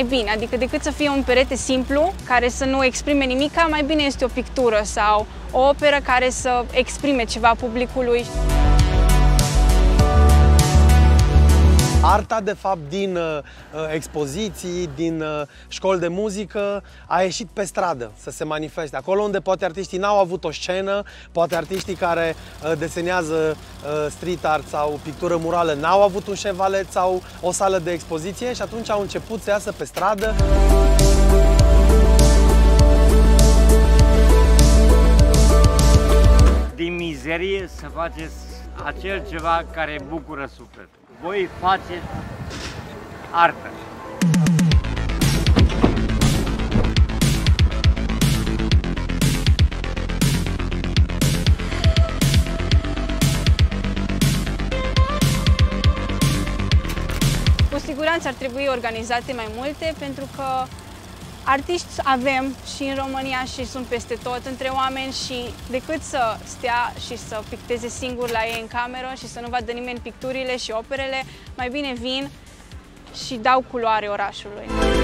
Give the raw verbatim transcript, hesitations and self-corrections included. mai bine, adică decât să fie un perete simplu, care să nu exprime nimica, mai bine este o pictură sau o operă care să exprime ceva publicului. Arta, de fapt, din uh, expoziții, din uh, școli de muzică, a ieșit pe stradă să se manifeste. Acolo unde poate artiștii n-au avut o scenă, poate artiștii care uh, desenează uh, street art sau pictură murală n-au avut un șevalet sau o sală de expoziție și atunci au început să iasă pe stradă. Din mizerie să faceți acel ceva care bucură sufletul. Voi faceți artă. Cu siguranță ar trebui organizate mai multe, pentru că artiști avem și în România și sunt peste tot între oameni și decât să stea și să picteze singur la ei în cameră și să nu vadă nimeni picturile și operele, mai bine vin și dau culoare orașului.